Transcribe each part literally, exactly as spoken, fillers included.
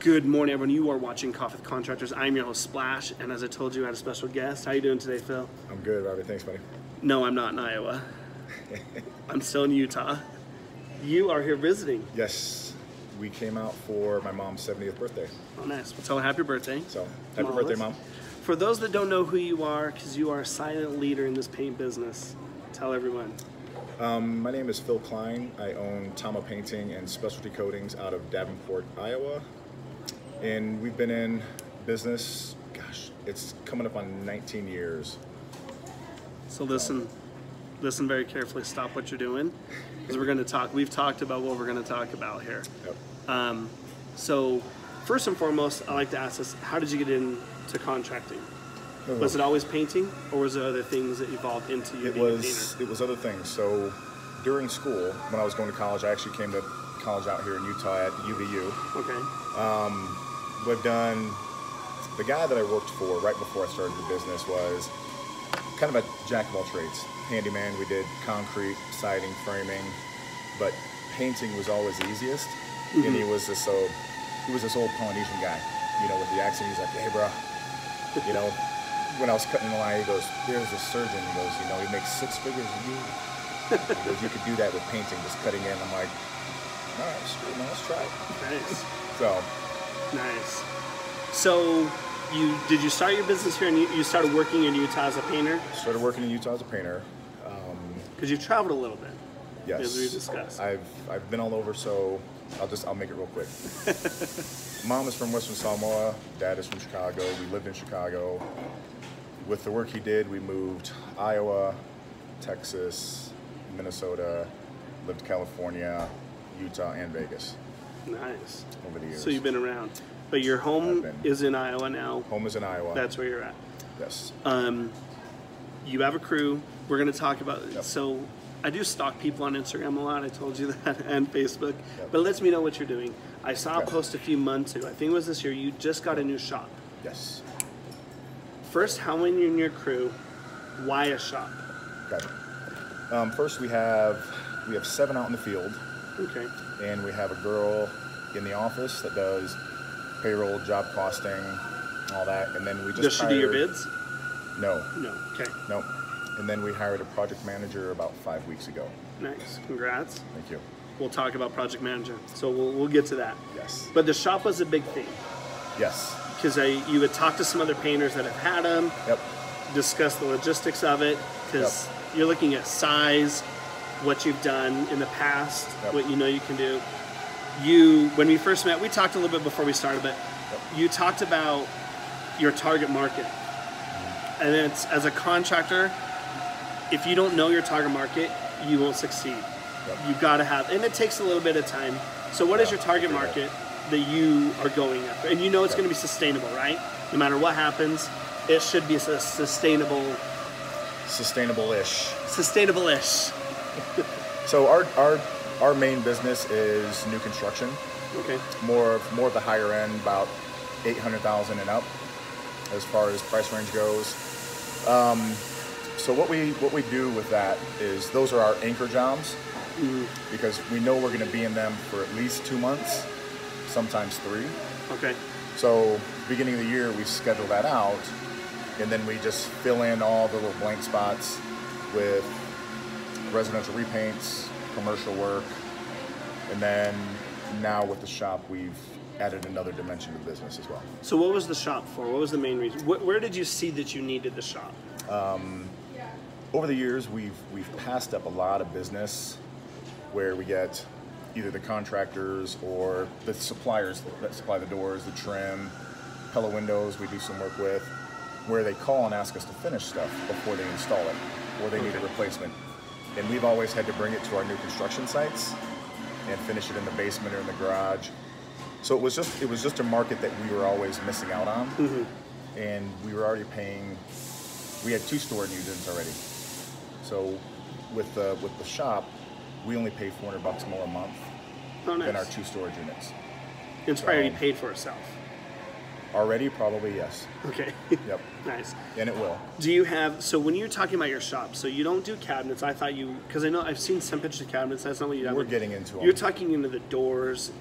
Good morning, everyone. You are watching Coffee with Contractors. I'm your host, Splash, and as I told you, I had a special guest. How are you doing today, Phil? I'm good, Robbie. Thanks, buddy. No, I'm not in Iowa. I'm still in Utah. You are here visiting. Yes. We came out for my mom's seventieth birthday. Oh, nice. Well, tell her happy birthday. So, happy Mom birthday, was. Mom. For those that don't know who you are, because you are a silent leader in this paint business, tell everyone. Um, my name is Phil Cline. I own Tama Painting and Specialty Coatings out of Davenport, Iowa. And we've been in business, gosh, it's coming up on nineteen years. So listen, um, listen very carefully, stop what you're doing, because we're gonna talk, we've talked about what we're gonna talk about here. Yep. Um, so first and foremost, I like to ask this, how did you get into contracting? Mm-hmm. Was it always painting, or was there other things that evolved into you it being was, a painter? It was other things. So during school, when I was going to college, I actually came to college out here in Utah at U V U. Okay. Um, I've done, the guy that I worked for right before I started the business was kind of a jack of all trades. Handyman, we did concrete, siding, framing, but painting was always the easiest. Mm-hmm. And he was this old, he was this old Polynesian guy, you know, with the accent. He's like, hey, bro, you know, when I was cutting the line, he goes, there's a surgeon. He goes, you know, he makes six figures a year. He goes, you could do that with painting, just cutting in. I'm like, all right, screw it, let's try it. Nice. So. Nice. So, you did you start your business here, and you, you started working in Utah as a painter? Started working in Utah as a painter. Because um, you've traveled a little bit. Yes. As we discussed. I've I've been all over, so I'll just I'll make it real quick. Mom is from Western Samoa. Dad is from Chicago. We lived in Chicago. With the work he did, we moved Iowa, Texas, Minnesota, lived California, Utah, and Vegas. Nice. Over the years. So you've been around. But your home is in Iowa now. Home is in Iowa. That's where you're at. Yes. Um, you have a crew. We're going to talk about it. Yep. So I do stalk people on Instagram a lot. I told you that. And Facebook. Yep. But it lets me know what you're doing. I saw okay. a post a few months ago. I think it was this year. You just got a new shop. Yes. First, how many in your crew? Why a shop? Okay. Um, first, we have, we have seven out in the field. Okay. And we have a girl in the office that does payroll, job costing, all that. And then we just Does she hired... do your bids? No. No, okay. No. And then we hired a project manager about five weeks ago. Nice, congrats. Thank you. We'll talk about project manager, so we'll, we'll get to that. Yes. But the shop was a big thing. Yes. Because you would talk to some other painters that have had them, yep. discuss the logistics of it, because yep. you're looking at size, what you've done in the past, yep. what you know you can do. You, when we first met, we talked a little bit before we started, but yep. you talked about your target market. Mm-hmm. And it's, as a contractor, if you don't know your target market, you won't succeed. Yep. You've got to have, and it takes a little bit of time. So what yep. is your target market that you are going after? And you know it's yep. going to be sustainable, right? No matter what happens, it should be a sustainable. Sustainable-ish. Sustainable-ish. So our, our our main business is new construction. Okay. More more of the higher end, about eight hundred thousand and up, as far as price range goes. Um, so what we what we do with that is those are our anchor jobs, mm-hmm. because we know we're going to be in them for at least two months, sometimes three. Okay. So beginning of the year we schedule that out, and then we just fill in all the little blank spots with residential repaints, commercial work, and then now with the shop we've added another dimension to the business as well. So what was the shop for? What was the main reason? Where, where did you see that you needed the shop? Um, over the years we've we've passed up a lot of business where we get either the contractors or the suppliers that supply the doors, the trim, Pella Windows we do some work with, where they call and ask us to finish stuff before they install it, or they okay. need a replacement. And we've always had to bring it to our new construction sites and finish it in the basement or in the garage. So it was just it was just a market that we were always missing out on. Mm-hmm. And we were already paying, we had two store units already. So with the, with the shop, we only pay four hundred bucks more a month oh, nice. than our two storage units. It's so, probably already paid for itself. Already, probably, yes. Okay. Yep. Nice. And it will. Do you have, so when you're talking about your shop, so you don't do cabinets, I thought you, because I know I've seen some pictures of cabinets, that's not what you're We're with. Getting into them. You're talking into the doors.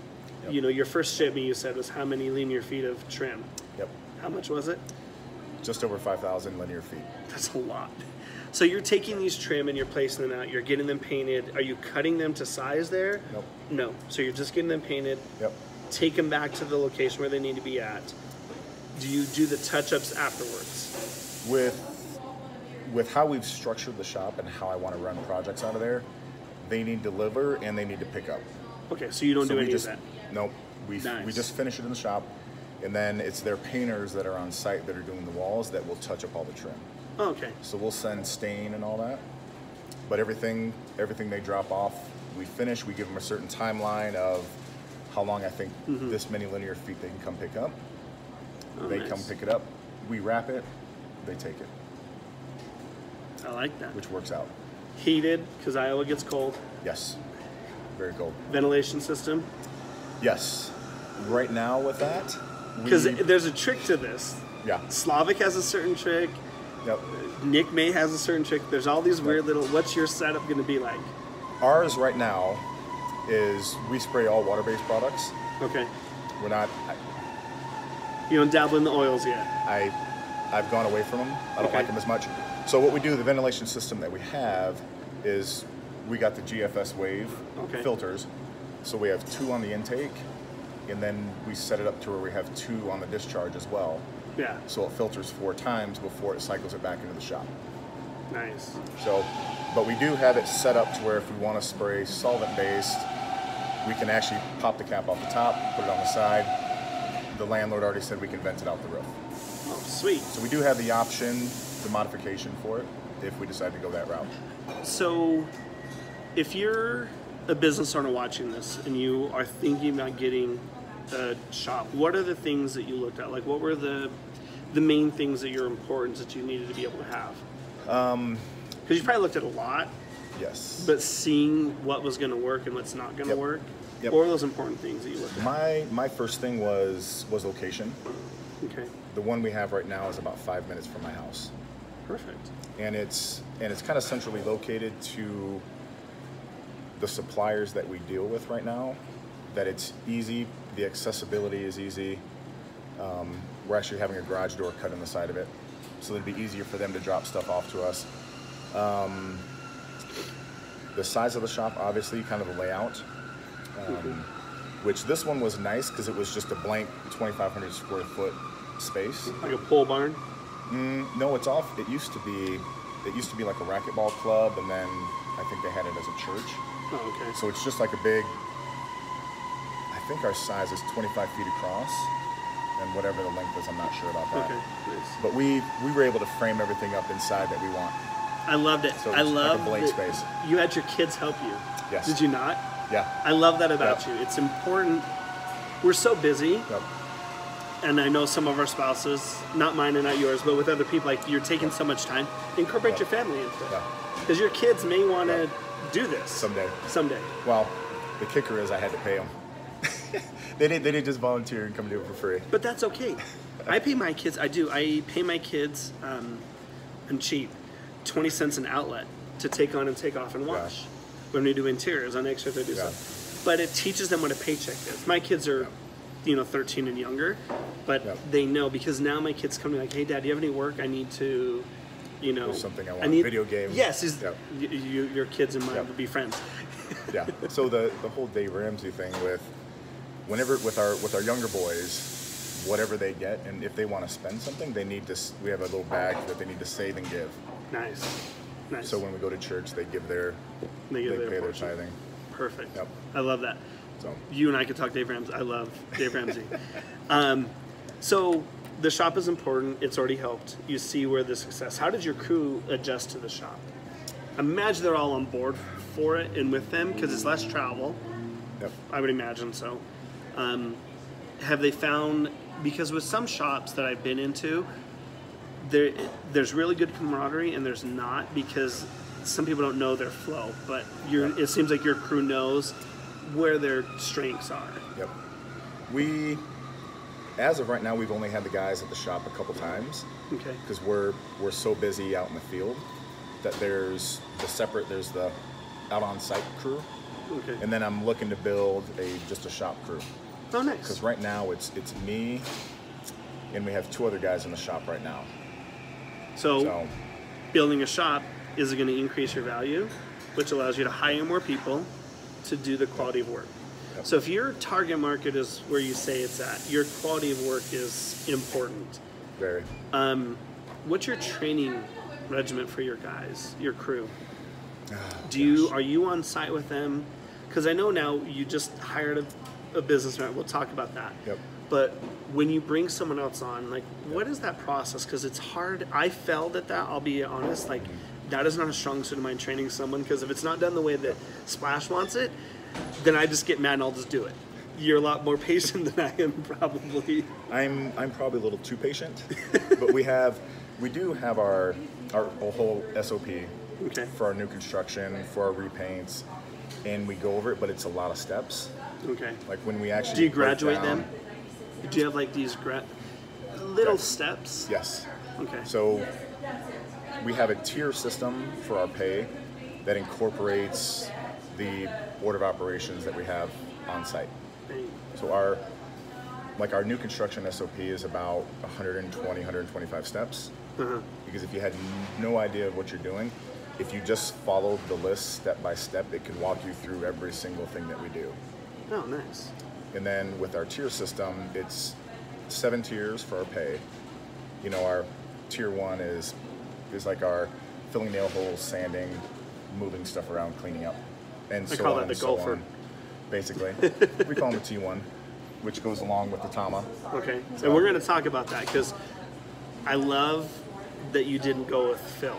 Yep. You know, your first shipment you said was how many linear feet of trim? Yep. How much was it? Just over five thousand linear feet. That's a lot. So you're taking these trim and you're placing them out, you're getting them painted. Are you cutting them to size there? Nope. No. So you're just getting them painted. Yep. Take them back to the location where they need to be at. Do you do the touch-ups afterwards? With with how we've structured the shop and how I want to run projects out of there, they need to deliver and they need to pick up. Okay, so you don't so do any just, of that? Nope. We, nice. we just finish it in the shop, and then it's their painters that are on site that are doing the walls that will touch up all the trim. Oh, okay. So we'll send stain and all that, but everything, everything they drop off, we finish, we give them a certain timeline of how long I think mm-hmm. this many linear feet they can come pick up. Oh, they nice. Come pick it up, we wrap it, they take it. I like that. Which works out. Heated, because Iowa gets cold. Yes, very cold. Ventilation system? Yes. Right now with that. Because there's a trick to this. Yeah. Slavic has a certain trick. Yep. Nick May has a certain trick. There's all these weird yep. little, what's your setup going to be like? Ours right now is we spray all water-based products. Okay. We're not... I, You don't dabble in the oils yet? I, I've gone away from them. I don't okay. like them as much. So what we do, the ventilation system that we have is we got the G F S wave okay. filters. So we have two on the intake, and then we set it up to where we have two on the discharge as well. Yeah. So it filters four times before it cycles it back into the shop. Nice. So, but we do have it set up to where if we want to spray solvent-based, we can actually pop the cap off the top, put it on the side. The landlord already said we can vent it out the roof. Oh, sweet. So we do have the option, the modification for it, if we decide to go that route. So if you're a business owner watching this and you are thinking about getting a shop, what are the things that you looked at? Like what were the the main things that you're important that you needed to be able to have? Um, because you probably looked at a lot. Yes. But seeing what was going to work and what's not going to yep. work. Yep. What were those important things that you looked at? My, my first thing was, was location. Okay. The one we have right now is about five minutes from my house. Perfect. And it's, and it's kind of centrally located to the suppliers that we deal with right now, that it's easy, the accessibility is easy. Um, we're actually having a garage door cut in the side of it, so it'd be easier for them to drop stuff off to us. Um, the size of the shop, obviously, kind of the layout. Um, mm-hmm. Which this one was nice because it was just a blank twenty-five hundred square foot space. Like a pole barn? Mm, no, it's off. It used to be, it used to be like a racquetball club, and then I think they had it as a church. Oh, okay. So it's just like a big. I think our size is twenty-five feet across, and whatever the length is, I'm not sure about that. Okay. Nice. But we we were able to frame everything up inside that we want. I loved it. So it I love like a blank space. You had your kids help you. Yes. Did you not? Yeah. I love that about yep. you. It's important. We're so busy. Yep. And I know some of our spouses, not mine and not yours, but with other people, like you're taking yep. so much time. Incorporate yep. your family into it. Because yep. your kids may want to yep. do this. Someday. Someday. Well, the kicker is I had to pay them. they, didn't, they didn't just volunteer and come do it for free. But that's okay. I pay my kids. I do. I pay my kids, um, I'm cheap, twenty cents an outlet to take on and take off and wash. Yeah. When we do interiors on extra, they do yeah. stuff. But it teaches them what a paycheck is. My kids are, yeah. you know, thirteen and younger, but yeah. they know, because now my kids come to me like, hey, Dad, do you have any work? I need to, you know. There's something I want, I need, video games. Yes, is yeah. you, you, your kids and mine yeah. will be friends. yeah, so the, the whole Dave Ramsey thing with, whenever, with our, with our younger boys, whatever they get, and if they want to spend something, they need to, we have a little bag that they need to save and give. Nice. Nice. So when we go to church, they give their, they, give they their pay portion. Their tithing. Perfect. Yep. I love that. So. You and I could talk Dave Ramsey. I love Dave Ramsey. um, so the shop is important. It's already helped. You see where the success. How did your crew adjust to the shop? Imagine they're all on board for it and with them because it's less travel. Yep. I would imagine so. Um, have they found, because with some shops that I've been into, There, there's really good camaraderie and there's not, because some people don't know their flow, but you're, yep. it seems like your crew knows where their strengths are. Yep. We, as of right now, we've only had the guys at the shop a couple times. Okay. Because we're we're so busy out in the field that there's the separate there's the out on site crew. Okay. And then I'm looking to build a just a shop crew. Oh, nice. Because right now it's it's me, and we have two other guys in the shop right now. So, so building a shop is going to increase your value, which allows you to hire more people to do the quality of work. Yep. So if your target market is where you say it's at, your quality of work is important. Very. Um, what's your training regimen for your guys, your crew? Oh, do you, are you on site with them? Because I know now you just hired a, a businessman. We'll talk about that. Yep. But when you bring someone else on, like, yep. what is that process? Because it's hard. I failed at that. I'll be honest. Like, mm-hmm. that is not a strong suit of mine, training someone. Because if it's not done the way that Splash wants it, then I just get mad and I'll just do it. You're a lot more patient than I am, probably. I'm I'm probably a little too patient. But we have we do have our our whole S O P. Okay. For our new construction, for our repaints, and we go over it, but it's a lot of steps. Okay. Like when we actually do you graduate down, them? Do you have like these gra little yes. steps? Yes. Okay. So we have a tier system for our pay that incorporates the board of operations that we have on site. So our like our new construction S O P is about one hundred twenty, one hundred twenty-five steps. Uh-huh. Because if you had no idea of what you're doing, if you just followed the list step by step, it could walk you through every single thing that we do. Oh, nice. And then with our tier system, it's seven tiers for our pay. You know, our tier one is, is like our filling nail holes, sanding, moving stuff around, cleaning up, and so on. I call that the golfer. Basically. We call them the T one, which goes along with the Tama. Okay, so, and we're going to talk about that because I love that you didn't go with Phil.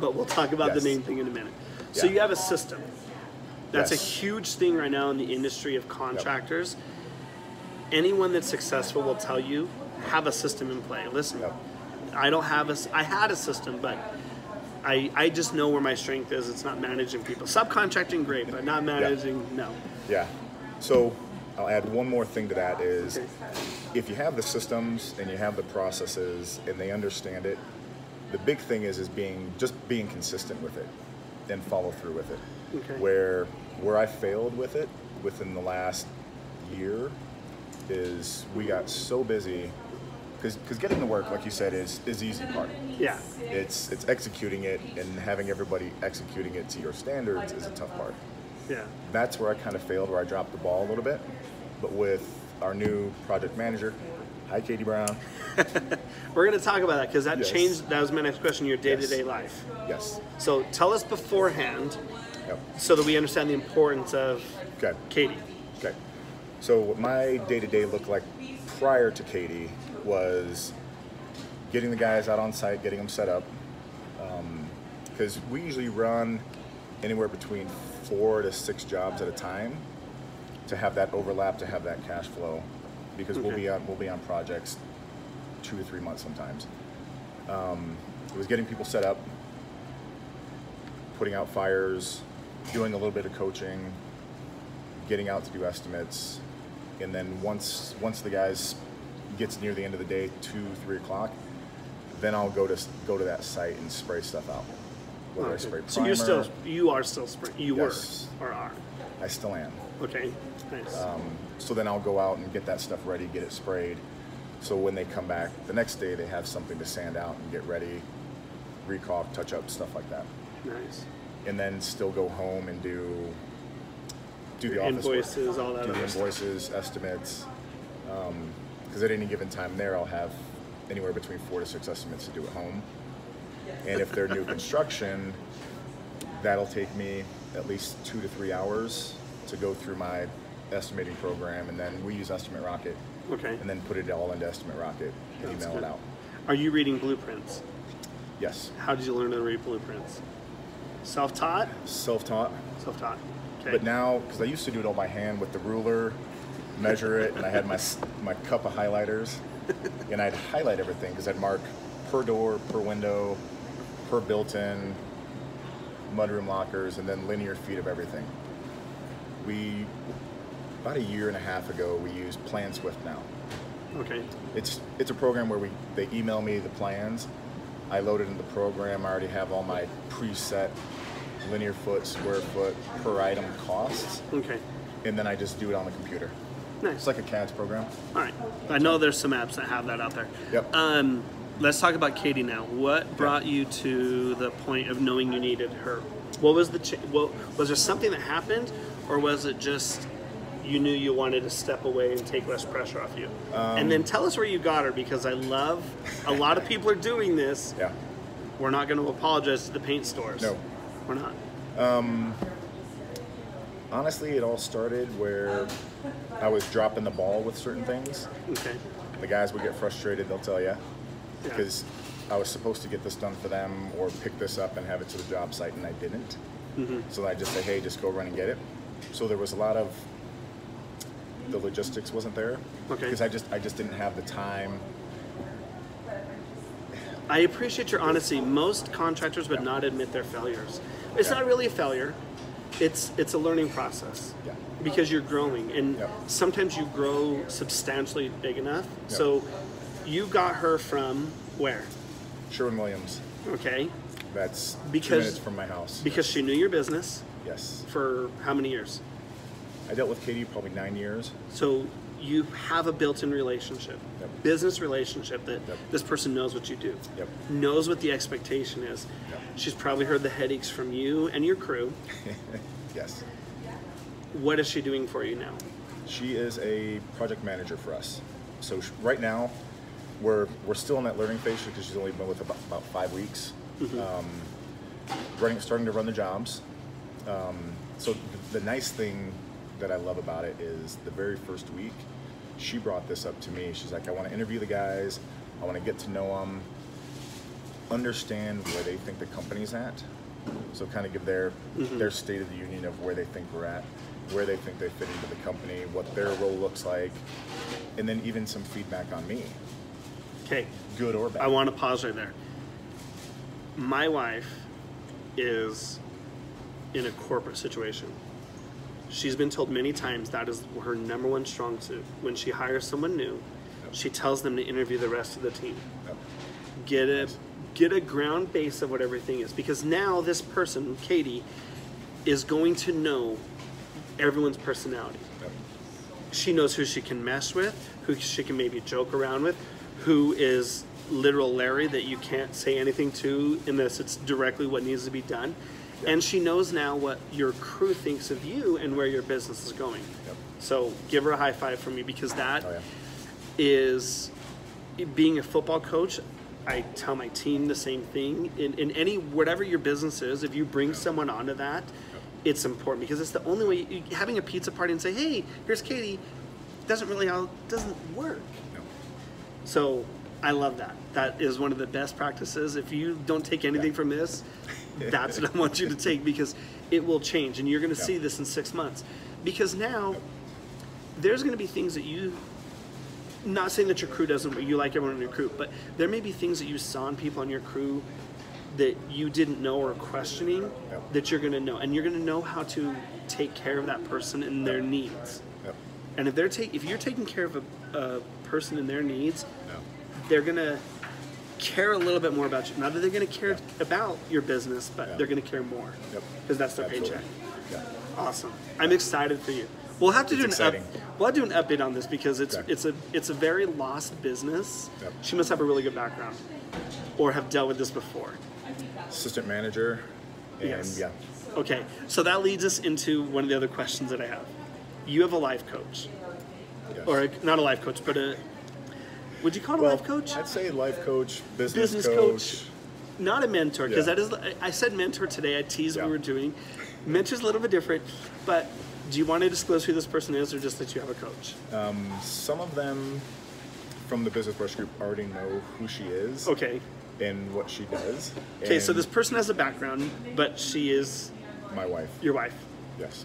But we'll talk about yes. the main thing in a minute. So yeah. you have a system. That's yes. a huge thing right now in the industry of contractors. Yep. Anyone that's successful will tell you, have a system in play. Listen, yep. I don't have a, I had a system, but I, I just know where my strength is. It's not managing people. Subcontracting, great, but not managing, yeah. no. Yeah, so I'll add one more thing to that is, okay. if you have the systems and you have the processes and they understand it, the big thing is is being just being consistent with it and follow through with it. Okay. Where where I failed with it within the last year is we got so busy because because getting the work, like you said, is is easy part. Yeah. It's it's executing it and having everybody executing it to your standards is a tough part. Yeah. That's where I kind of failed, where I dropped the ball a little bit. But with our new project manager. Hi, Katie Brown. We're going to talk about that because that yes. changed, that was my next question, your day-to-day yes. life. Yes. So tell us beforehand yep. so that we understand the importance of okay. Katie. Okay. So what my day-to-day looked like prior to Katie was getting the guys out on site, getting them set up. Because um, we usually run anywhere between four to six jobs at a time to have that overlap, to have that cash flow. Because okay. we'll be on we'll be on projects two to three months sometimes. Um, it was getting people set up, putting out fires, doing a little bit of coaching, getting out to do estimates, and then once once the guys gets near the end of the day, two three o'clock, then I'll go to go to that site and spray stuff out. Whether okay. I spray primer. So you're still you are still spray you yes. were or are. I still am. Okay. Nice. Um, so then I'll go out and get that stuff ready, get it sprayed. So when they come back the next day, they have something to sand out and get ready, recoff, touch up, stuff like that. Nice. And then still go home and do do the office invoices, work. all that. Do the invoices, stuff. estimates. Because um, at any given time there, I'll have anywhere between four to six estimates to do at home. And if they're new construction, that'll take me at least two to three hours to go through my estimating program, and then we use Estimate Rocket. Okay. And then put it all into Estimate Rocket and That's email good. it out. Are you reading blueprints? Yes. How did you learn to read blueprints? Self-taught? Self-taught. Self-taught. Okay. But now, because I used to do it all by hand with the ruler, measure it, and I had my my cup of highlighters, and I'd highlight everything because I'd mark per door, per window, per built-in, mudroom lockers, and then linear feet of everything. We. About a year and a half ago, we use PlanSwift now. Okay. It's it's a program where we they email me the plans. I load it in the program. I already have all my preset linear foot, square foot, per item costs. Okay. And then I just do it on the computer. Nice. It's like a C A D S program. All right. I know there's some apps that have that out there. Yep. Um, let's talk about Katie now. What brought you to the point of knowing you needed her? What was the, what, was there something that happened, or was it just you knew you wanted to step away and take less pressure off you? Um, and then tell us where you got her, because I love, a lot of people are doing this. Yeah. We're not going to apologize to the paint stores. No. We're not. Um, honestly, it all started where I was dropping the ball with certain things. Okay. The guys would get frustrated, they'll tell you. Yeah. Because I was supposed to get this done for them or pick this up and have it to the job site, and I didn't. Mm-hmm. So I just say, hey, just go run and get it. So there was a lot of, the logistics wasn't there. Okay. Because I just, I just didn't have the time. I appreciate your honesty. Most contractors would yeah. not admit their failures. It's yeah. not really a failure. It's it's a learning process yeah. because you're growing, and yeah. sometimes you grow substantially big enough. Yeah. So you got her from where? Sherwin-Williams. Okay. That's because, two minutes from my house. Because she knew your business. Yes. For how many years? I dealt with Katie probably nine years. So you have a built-in relationship, yep. business relationship that yep. this person knows what you do, yep. knows what the expectation is. Yep. She's probably heard the headaches from you and your crew. Yes. What is she doing for you now? She is a project manager for us. So right now, we're we're still in that learning phase because she's only been with about, about five weeks. Mm-hmm. um, running, starting to run the jobs. Um, so the, the nice thing that I love about it is the very first week, she brought this up to me. She's like, I want to interview the guys. I want to get to know them, understand where they think the company's at. So kind of give their, mm-hmm. their state of the union of where they think we're at, where they think they fit into the company, what their role looks like, and then even some feedback on me. Okay. Good or bad. I want to pause right there. My wife is in a corporate situation. She's been told many times that is her number one strong suit. When she hires someone new, yep. she tells them to interview the rest of the team. Yep. Get a get a ground base of what everything is, because now this person, Katie, is going to know everyone's personality. Yep. She knows who she can mess with, who she can maybe joke around with, who is literal Larry that you can't say anything to unless it's directly what needs to be done. Yep. And she knows now what your crew thinks of you and where your business is going. Yep. So give her a high five from me, because that oh, yeah. is, being a football coach, I tell my team the same thing. In, in any, whatever your business is, if you bring yep. someone onto that, yep. it's important, because it's the only way, you, having a pizza party and say, hey, here's Katie, doesn't really, all, doesn't work. Yep. So I love that. That is one of the best practices. If you don't take anything yep. from this, that's what I want you to take, because it will change, and you're going to yep. see this in six months, because now yep. there's going to be things that you, not saying that your crew doesn't, you like everyone in your crew, but there may be things that you saw in people on your crew that you didn't know or questioning yep. that you're going to know, and you're going to know how to take care of that person and their yep. needs. Yep. And if they're take, if you're taking care of a, a person and their needs, yep. they're going to care a little bit more about you. Not that they're going to care yeah. about your business, but yeah. they're going to care more because yep. that's their Absolutely. Paycheck. Yeah. Awesome. I'm excited for you. We'll have to it's do exciting. an up, we'll do an update on this, because it's okay. it's a it's a very lost business. Yep. She must have a really good background, or have dealt with this before. Assistant manager. And yes. Yeah. Okay. So that leads us into one of the other questions that I have. You have a life coach, yes. or a, not a life coach, but a Would you call it well, a life coach? I'd say life coach, business, business coach. coach. Not a mentor, because yeah. that is, I said mentor today, I teased yeah. what we were doing. Mentor's a little bit different, but do you want to disclose who this person is, or just that you have a coach? Um, some of them from the Business Brush Group already know who she is. Okay. And what she does. Okay, and so this person has a background, but she is? My wife. Your wife. Yes.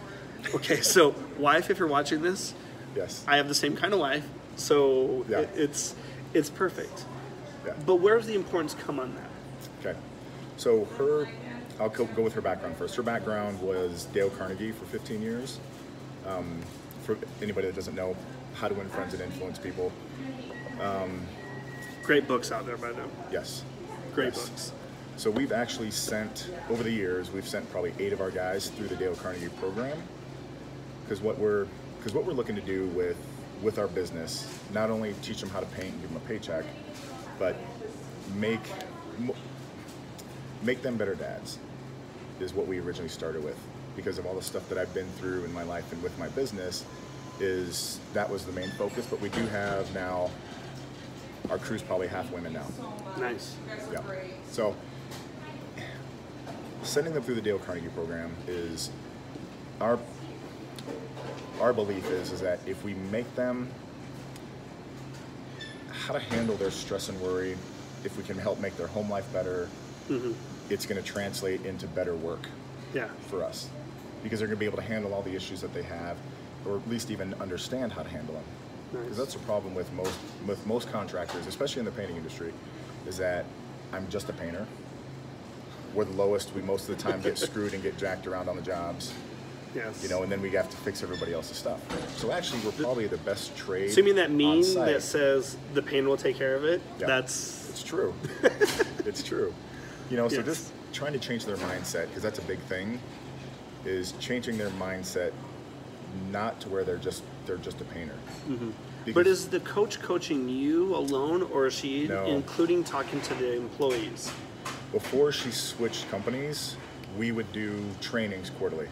Okay, so wife, if you're watching this, yes, I have the same kind of wife. So yeah. it, it's it's perfect. Yeah. But where does the importance come on that? Okay. So her, I'll go with her background first. Her background was Dale Carnegie for fifteen years. Um, for anybody that doesn't know how to win friends and influence people. Um, Great books out there by now. Yes. Great yes. books. So we've actually sent, over the years, we've sent probably eight of our guys through the Dale Carnegie program. Because what we're, because what we're looking to do with, with our business, not only teach them how to paint and give them a paycheck, but make, make them better dads is what we originally started with. Because of all the stuff that I've been through in my life and with my business, is that was the main focus. But we do have now, our crew's probably half women now. Nice. Yeah. So sending them through the Dale Carnegie program is, our our belief is, is that if we make them how to handle their stress and worry, if we can help make their home life better, mm-hmm. it's gonna translate into better work yeah. for us. Because they're gonna be able to handle all the issues that they have, or at least even understand how to handle them. Because that's the problem with most with most contractors, especially in the painting industry, is that I'm just a painter. We're the lowest. We most of the time get screwed and get jacked around on the jobs. Yes. You know, and then we have to fix everybody else's stuff. So actually, we're probably the best trade. So you mean that meme that says the pain will take care of it? Yeah. That's it's true. It's true. You know, so yes. just trying to change their mindset, because that's a big thing, is changing their mindset. Not to where they're just they're just a painter. Mm-hmm. But is the coach coaching you alone, or is she no. including talking to the employees? Before she switched companies, we would do trainings quarterly.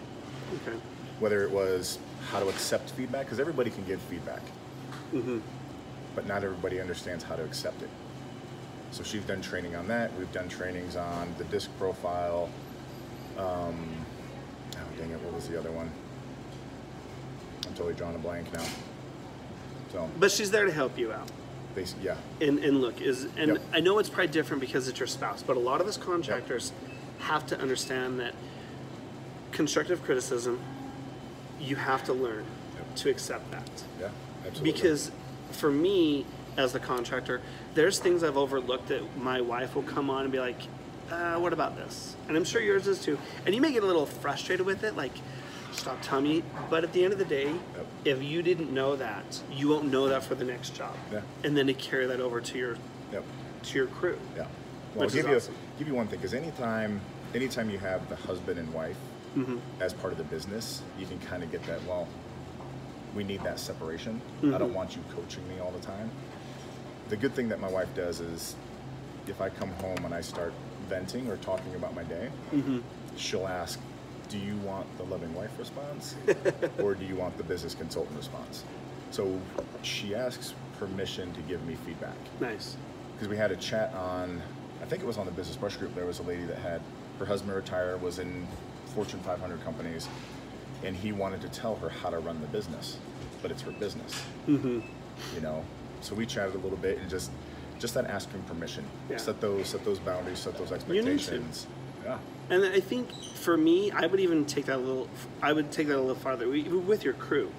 Okay. Whether it was how to accept feedback, because everybody can give feedback, mm-hmm. but not everybody understands how to accept it. So she's done training on that. We've done trainings on the DISC profile. Um, oh dang it! What was the other one? I'm totally drawing a blank now. So, but she's there to help you out. Basically, yeah. And and look is and yep. I know it's probably different because it's your spouse, but a lot of us contractors yep. have to understand that constructive criticism. You have to learn yep. to accept that. Yeah, absolutely. Because for me, as the contractor, there's things I've overlooked that my wife will come on and be like, uh, "What about this?" And I'm sure yours is too. And you may get a little frustrated with it, like. Stop telling me, but at the end of the day, yep. if you didn't know that, you won't know that for the next job, yeah. and then to carry that over to your yep. to your crew. Yeah, well, I'll give you awesome. give you one thing, because anytime anytime you have the husband and wife mm-hmm. as part of the business, you can kind of get that. Well, we need that separation. Mm-hmm. I don't want you coaching me all the time. The good thing that my wife does is, if I come home and I start venting or talking about my day, mm-hmm. she'll ask. Do you want the loving wife response or do you want the business consultant response? So she asks permission to give me feedback. Nice. Because we had a chat on, I think it was on the business brush group, there was a lady that had, her husband retired, was in Fortune five hundred companies, and he wanted to tell her how to run the business, but it's her business, mm-hmm. you know? So we chatted a little bit and just just that asking permission. Yeah. Set those set those boundaries, set those expectations. Yeah. And I think for me, I would even take that a little, I would take that a little farther with your crew.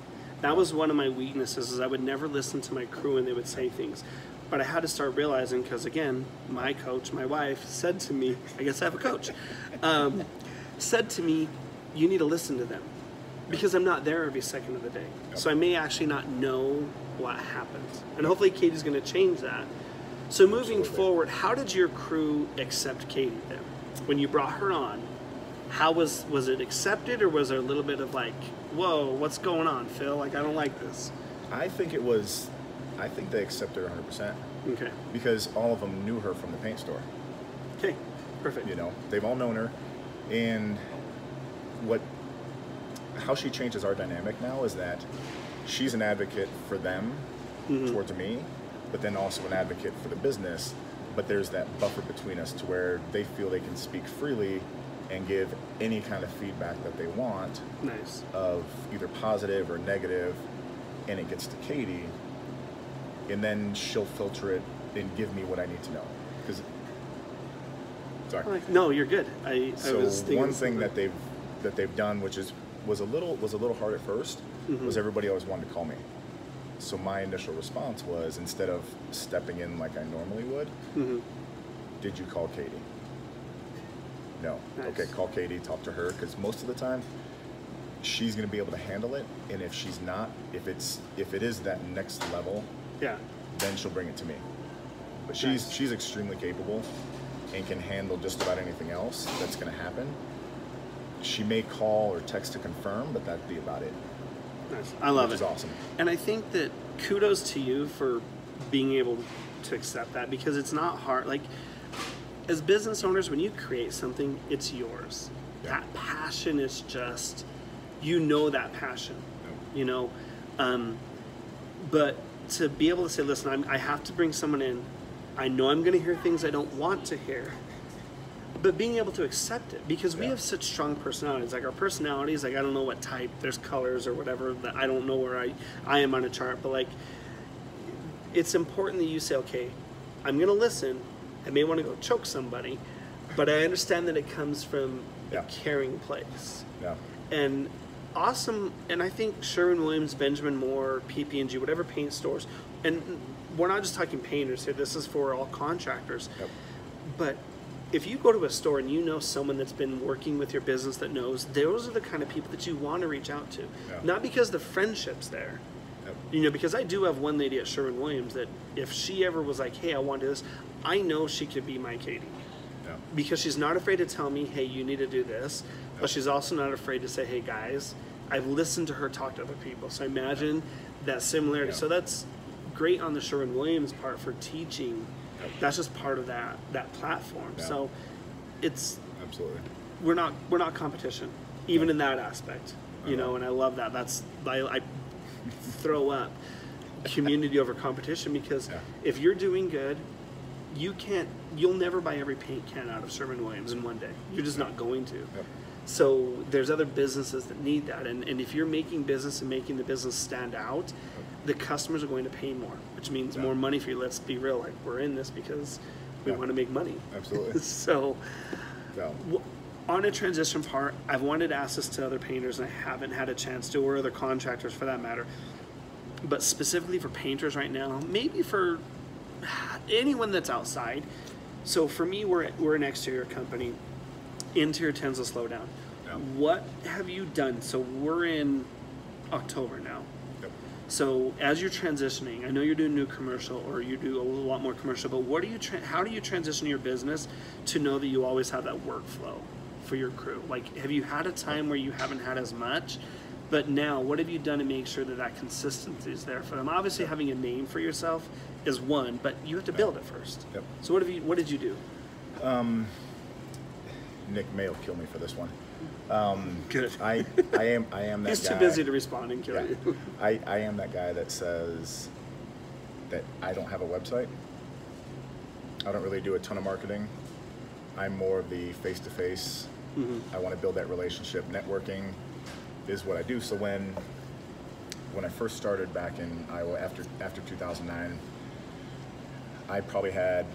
That was one of my weaknesses, is I would never listen to my crew when they would say things. But I had to start realizing, because again, my coach, my wife said to me, I guess I have a coach, um, said to me, you need to listen to them because I'm not there every second of the day. So I may actually not know what happened. And hopefully Katie's going to change that. So moving Absolutely. forward, how did your crew accept Katie then? When you brought her on, how was was it accepted, or was there a little bit of like, whoa, what's going on, Phil? Like, I don't like this. I think it was, I think they accepted her one hundred percent. Okay. Because all of them knew her from the paint store. Okay, perfect. You know, they've all known her. And what, how she changes our dynamic now is that she's an advocate for them mm-hmm. towards me, but then also an advocate for the business. But there's that buffer between us to where they feel they can speak freely and give any kind of feedback that they want nice. Of either positive or negative, and it gets to Katie, and then she'll filter it and give me what I need to know. Because, sorry. No, you're good. I, so I was thinking one thing that they've that they've done, which is was a little was a little hard at first, mm-hmm. was everybody always wanted to call me. So my initial response was, instead of stepping in like I normally would, mm-hmm. did you call Katie? No. Nice. Okay, call Katie, talk to her, because most of the time, she's going to be able to handle it, and if she's not, if it's if it is that next level, yeah, then she'll bring it to me. But she's nice. She's extremely capable and can handle just about anything else that's going to happen. She may call or text to confirm, but that'd be about it. Nice. I love it. It's awesome. And I think that kudos to you for being able to accept that, because it's not hard. Like, as business owners, when you create something, it's yours. Yeah. That passion is just, you know, that passion, yeah. you know, um, but to be able to say, listen, I'm, I have to bring someone in. I know I'm going to hear things I don't want to hear, but being able to accept it, because we yeah. have such strong personalities. Like, our personalities, like, I don't know what type, there's colors or whatever that I don't know where I, I am on a chart, but like, it's important that you say, okay, I'm going to listen. I may want to go choke somebody, but I understand that it comes from yeah. a caring place. Yeah. And awesome. And I think Sherwin-Williams, Benjamin Moore, P P G, whatever paint stores, and we're not just talking painters here, this is for all contractors. Yep. But if you go to a store and you know someone that's been working with your business that knows, those are the kind of people that you want to reach out to. Yeah. Not because the friendship's there. Yep. You know, because I do have one lady at Sherwin-Williams that if she ever was like, hey, I want to do this, I know she could be my Katie. Yeah. Because she's not afraid to tell me, hey, you need to do this. Yeah. But she's also not afraid to say, hey, guys, I've listened to her talk to other people. So I imagine yeah. that similarity. Yeah. So that's great on the Sherwin-Williams part for teaching. Yeah. That's just part of that that platform. Yeah. So it's absolutely we're not we're not competition, even yeah. in that aspect. I you know, know, and I love that. That's I, I throw up community over competition, because yeah. if you're doing good, you can't, you'll never buy every paint can out of Sherwin-Williams in one day. You're just not going to. Yep. So there's other businesses that need that. And, and if you're making business and making the business stand out, yep. the customers are going to pay more, which means yep. more money for you. Let's be real. Like, we're in this because we yep. want to make money. Absolutely. So yep. w on a transition part, I've wanted to ask this to other painters, and I haven't had a chance to, or other contractors for that matter. But specifically for painters right now, maybe for anyone that's outside. So for me, we're we're an exterior company. Interior tends to slow down. Yep. What have you done? So we're in October now. Yep. So as you're transitioning, I know you're doing new commercial, or you do a lot more commercial. But what do you? Tra how do you transition your business to know that you always have that workflow for your crew? Like, have you had a time where you haven't had as much? But now, what have you done to make sure that that consistency is there for them? Obviously, yep. having a name for yourself is one, but you have to build it first. Yep. So what have you? What did you do? Um, Nick May will kill me for this one. Um, Good. I, I am. I am that. He's guy. Too busy to respond and kill yeah. you. I, I am that guy that says that I don't have a website. I don't really do a ton of marketing. I'm more of the face-to-face. Mm-hmm. I want to build that relationship. Networking is what I do. So when when I first started back in Iowa after after two thousand nine, I probably had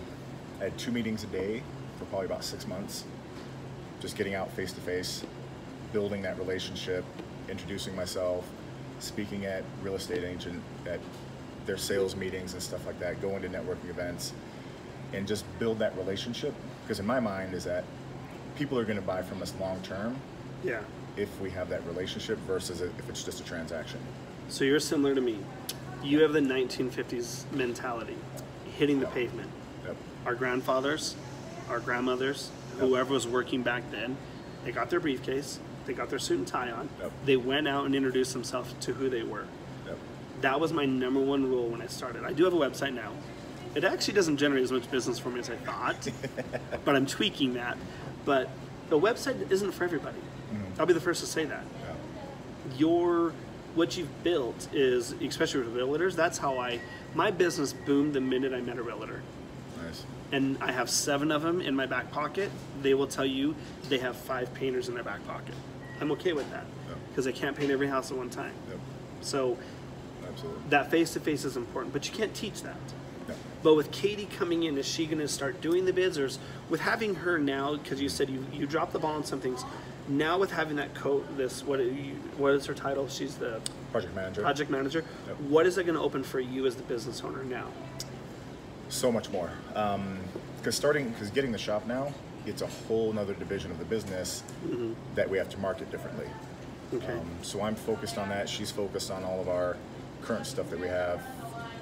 I had two meetings a day for probably about six months, just getting out face to face, building that relationship, introducing myself, speaking at real estate agent at their sales meetings and stuff like that, going to networking events, and just build that relationship. Because in my mind is that people are going to buy from us long term. Yeah. If we have that relationship versus if it's just a transaction. So you're similar to me. You have the nineteen fifties mentality, hitting the yep. pavement. Yep. Our grandfathers, our grandmothers, yep. whoever was working back then, they got their briefcase, they got their suit and tie on, yep. they went out and introduced themselves to who they were. Yep. That was my number one rule when I started. I do have a website now. It actually doesn't generate as much business for me as I thought, but I'm tweaking that. But the website isn't for everybody. I'll be the first to say that. Yeah. Your, what you've built is, especially with realtors, that's how I, my business boomed the minute I met a realtor. Nice. And I have seven of them in my back pocket. They will tell you they have five painters in their back pocket. I'm okay with that, because yeah. I can't paint every house at one time. Yep. So absolutely. That face-to-face is important, but you can't teach that. Yeah. But with Katie coming in, is she going to start doing the bids? Or is, with having her now, because you said you, you dropped the ball on some things, now with having that coat, this what you, what is her title? She's the project manager. Project manager. Yep. What is it going to open for you as the business owner now? So much more, because um, starting, because getting the shop now, it's a whole nother division of the business mm-hmm. that we have to market differently. Okay. Um, so I'm focused on that. She's focused on all of our current stuff that we have.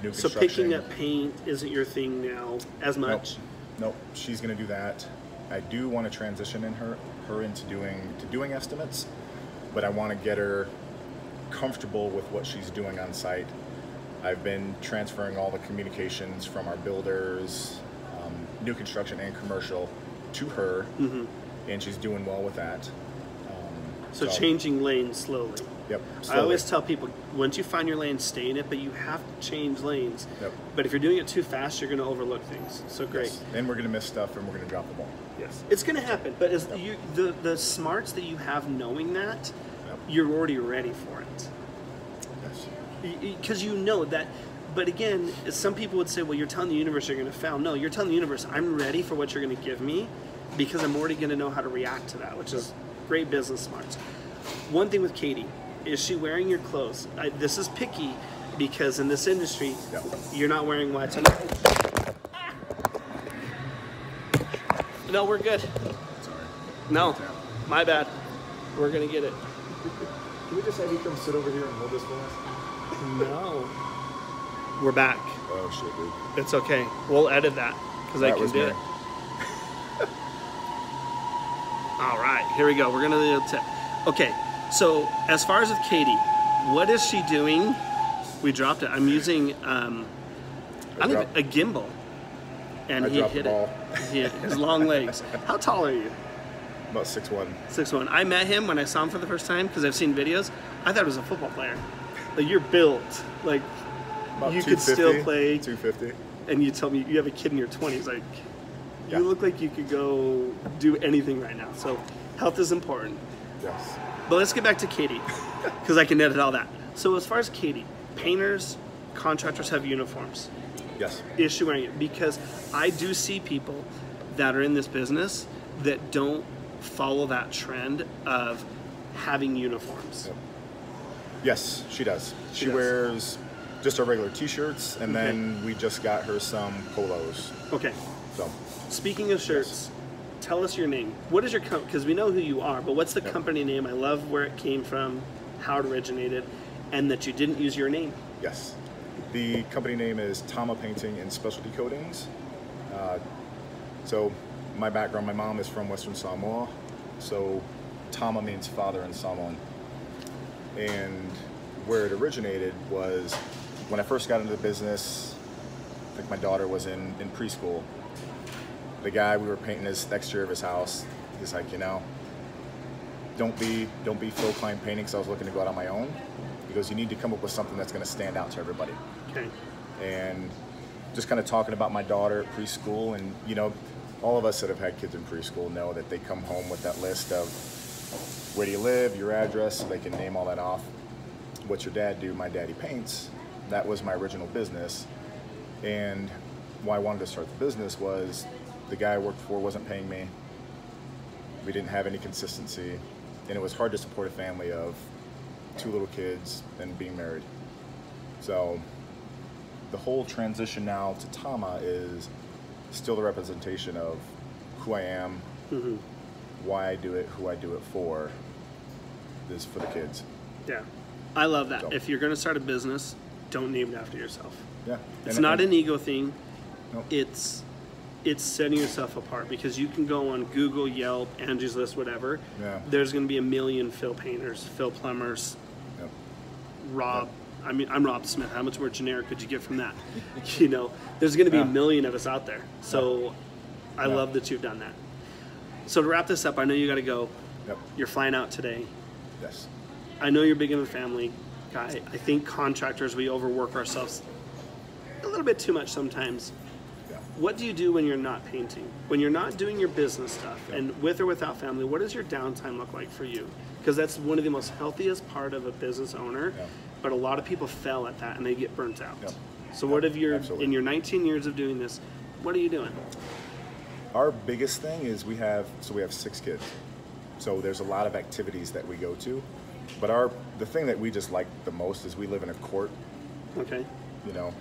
New so construction. Picking up paint isn't your thing now as much? Nope. nope. She's going to do that. I do want to transition in her her into doing to doing estimates, but I want to get her comfortable with what she's doing on site. I've been transferring all the communications from our builders, um, new construction and commercial, to her, mm-hmm. and she's doing well with that. Um, so, so changing lanes slowly. Yep. Slowly. I always tell people, once you find your lane, stay in it, but you have to change lanes. Yep. But if you're doing it too fast, you're going to overlook things. So great. Yes. And we're going to miss stuff, and we're going to drop the ball. Yes. It's going to happen, but as yep. you, the, the smarts that you have knowing that, yep. you're already ready for it. Yes. Because you know that, but again, some people would say, well, you're telling the universe you're going to fail. No, you're telling the universe, I'm ready for what you're going to give me because I'm already going to know how to react to that, which is great business smarts. One thing with Katie, is she wearing your clothes? I, this is picky because in this industry, yeah. you're not wearing whites. No, we're good. Sorry. No, my bad. We're going to get it. Can we just have you come sit over here and hold this for us? No. We're back. Oh, shit, dude. It's okay. We'll edit that because I can do it. All right. Here we go. We're going to do a tip. Okay. So as far as with Katie, what is she doing? We dropped it. I'm using um, I don't even, a gimbal. And I he hit it. He hit his long legs. How tall are you? About six one. six one. I met him when I saw him for the first time because I've seen videos. I thought he was a football player. Like you're built, like about you could still play two fifty. And you tell me you have a kid in your twenties, like yeah. you look like you could go do anything right now. So health is important. Yes. But let's get back to Katie, because I can edit all that. So as far as Katie, painters, contractors have uniforms. Yes. Is she wearing it? Because I do see people that are in this business that don't follow that trend of having uniforms. Yep. Yes, she does. She, she does. wears just our regular t-shirts, and okay. then we just got her some polos. Okay. So, speaking of shirts, yes. tell us your name. What is your company? Because we know who you are, but what's the yep. company name? I love where it came from, how it originated, and that you didn't use your name. Yes. The company name is Tama Painting and Specialty Coatings. Uh, so, my background, my mom is from Western Samoa, so Tama means father in Samoan. And where it originated was when I first got into the business, I think my daughter was in, in preschool. The guy, we were painting his exterior of his house. He's like, you know, don't be don't be Phil Klein painting, because I was looking to go out on my own. He goes, you need to come up with something that's going to stand out to everybody. Okay. And just kind of talking about my daughter at preschool, and you know, all of us that have had kids in preschool know that they come home with that list of where do you live, your address, so they can name all that off. What's your dad do? My daddy paints. That was my original business. And why I wanted to start the business was the guy I worked for wasn't paying me. We didn't have any consistency. And it was hard to support a family of two little kids and being married. So the whole transition now to Tama is still the representation of who I am, mm-hmm. why I do it, who I do it for, is for the kids. Yeah, I love that. So. If you're going to start a business, don't name it after yourself. Yeah, it's and, not and, an ego thing. Nope. It's it's setting yourself apart, because you can go on Google, Yelp, Angie's List, whatever. Yeah. There's going to be a million Phil painters, Phil plumbers, yep. Rob. Yep. I mean, I'm Rob Smith. How much more generic could you get from that? You know, there's going to be yeah. a million of us out there. So, yeah. I yeah. love that you've done that. So to wrap this up, I know you got to go. Yep. You're flying out today. Yes. I know you're big in the family guy. I think contractors, we overwork ourselves a little bit too much sometimes. Yeah. What do you do when you're not painting? When you're not doing your business stuff, yep. and with or without family, what does your downtime look like for you? Because that's one of the most healthiest part of a business owner, yep. but a lot of people fail at that and they get burnt out. Yep. So yep. what have your, in your nineteen years of doing this, what are you doing? Our biggest thing is we have, so we have six kids. So there's a lot of activities that we go to, but our, the thing that we just like the most is we live in a court. Okay. You know,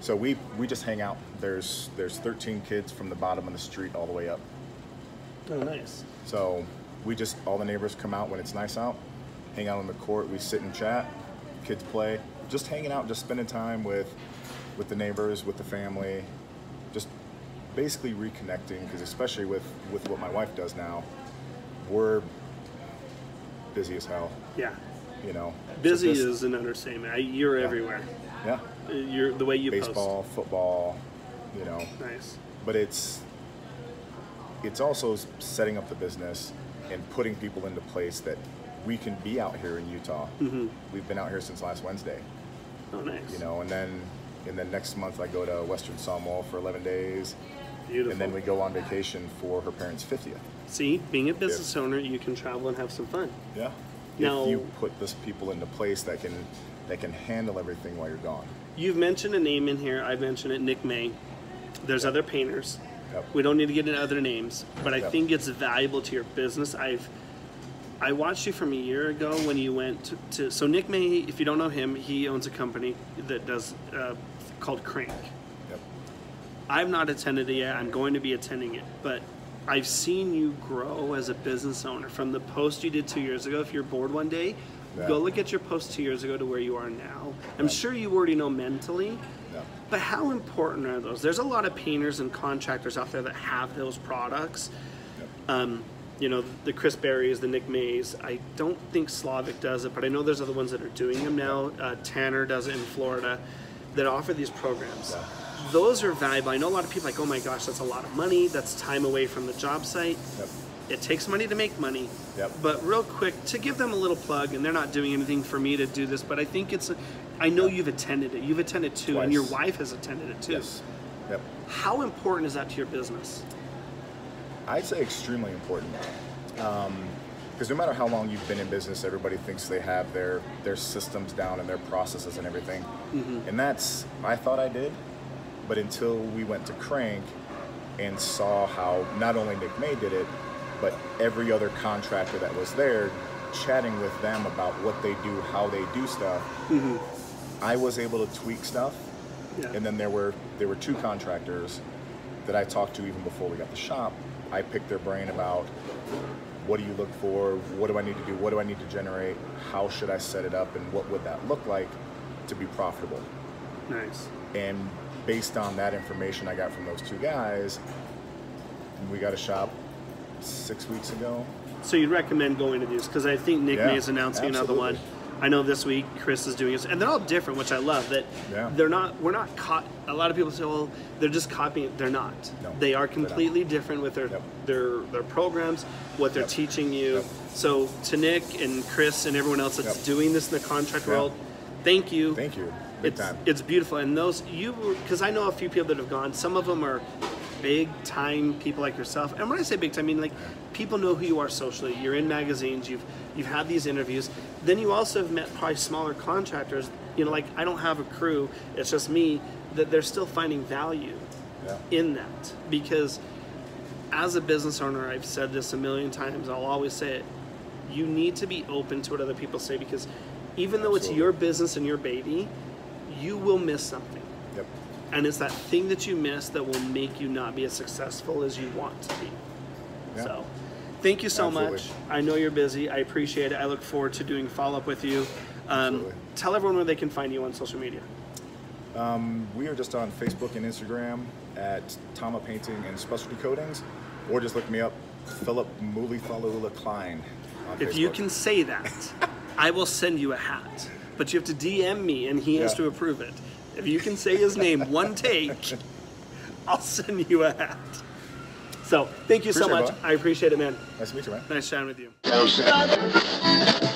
so we, we just hang out. There's, there's thirteen kids from the bottom of the street all the way up. Oh, nice. So we just, all the neighbors come out when it's nice out. hang out on the court, we sit and chat, kids play, just hanging out, just spending time with, with the neighbors, with the family, just basically reconnecting, because especially with, with what my wife does now, we're busy as hell. Yeah. You know. Busy so this, is an understatement. You're yeah. everywhere. Yeah. You're, the way you Baseball, post. football, you know. Nice. But it's, it's also setting up the business and putting people into place that we can be out here in Utah. Mm-hmm. We've been out here since last Wednesday. Oh, nice. You know, and then and then next month I go to Western Samoa for eleven days. Beautiful. And then we go on vacation for her parents' fiftieth. See, being a business yeah. owner, you can travel and have some fun. Yeah. Now, if you put those people into place that can that can handle everything while you're gone. You've mentioned a name in here. I mentioned it, Nick May. There's yep. other painters. Yep. We don't need to get into other names, but I yep. think it's valuable to your business. I've I watched you from a year ago when you went to, to so Nick May, if you don't know him, he owns a company that does uh, called Crank. Yep. I've not attended it yet. I'm going to be attending it, but I've seen you grow as a business owner from the post you did two years ago. If you're bored one day, yeah. go look at your post two years ago to where you are now. I'm yeah. sure you already know mentally, yeah. but how important are those? There's a lot of painters and contractors out there that have those products. Yeah. Um, you know, the Chris Berries, the Nick Mays. I don't think Slavic does it, but I know there's other ones that are doing them now. Uh, Tanner does it in Florida that offer these programs. Yeah. Those are valuable. I know a lot of people are like, oh my gosh, that's a lot of money. That's time away from the job site. Yep. It takes money to make money. Yep. But real quick, to give them a little plug, and they're not doing anything for me to do this, but I think it's, a, I know yep. you've attended it. You've attended two, and your wife has attended it too. Yes. Yep. How important is that to your business? I'd say extremely important. Um, because no matter how long you've been in business, everybody thinks they have their, their systems down and their processes and everything. Mm-hmm. And that's, I thought I did. But until we went to Crank and saw how not only Nick May did it, but every other contractor that was there, chatting with them about what they do, how they do stuff, mm-hmm. I was able to tweak stuff. Yeah. And then there were there were two contractors that I talked to even before we got the shop. I picked their brain about what do you look for, what do I need to do, what do I need to generate, how should I set it up, and what would that look like to be profitable. Nice. And based on that information I got from those two guys, we got a shop six weeks ago. So you'd recommend going to these, because I think Nick yeah, May is announcing absolutely. another one. I know this week Chris is doing this, and they're all different, which I love. That yeah. they're not, we're not caught. A lot of people say, well, they're just copying it. They're not. No, they are completely different with their yep. their their programs, what they're yep. teaching you. Yep. So to Nick and Chris and everyone else that's yep. doing this in the contract yep. world, thank you. Thank you. It's, it's beautiful, and those you because I know a few people that have gone. Some of them are big time people like yourself, and when I say big time, I mean like people know who you are socially. You're in magazines. You've you've had these interviews. Then you also have met probably smaller contractors. You know, like I don't have a crew. It's just me. That they're still finding value yeah. in that, because as a business owner, I've said this a million times. I'll always say it. You need to be open to what other people say, because even Absolutely. though it's your business and your baby, you will miss something. Yep. And it's that thing that you miss that will make you not be as successful as you want to be. Yep. So thank you so Absolutely. much. I know you're busy. I appreciate it. I look forward to doing follow-up with you. Um, tell everyone where they can find you on social media. Um, we are just on Facebook and Instagram at Tama Painting and Specialty Coatings, or just look me up, Philip Mulifala'ula Cline on If Facebook. You can say that, I will send you a hat. But you have to D M me, and he yeah. has to approve it. If you can say his name one take, I'll send you a hat. So, thank you appreciate so much. It, I appreciate it, man. Nice to meet you, man. Nice chatting with you.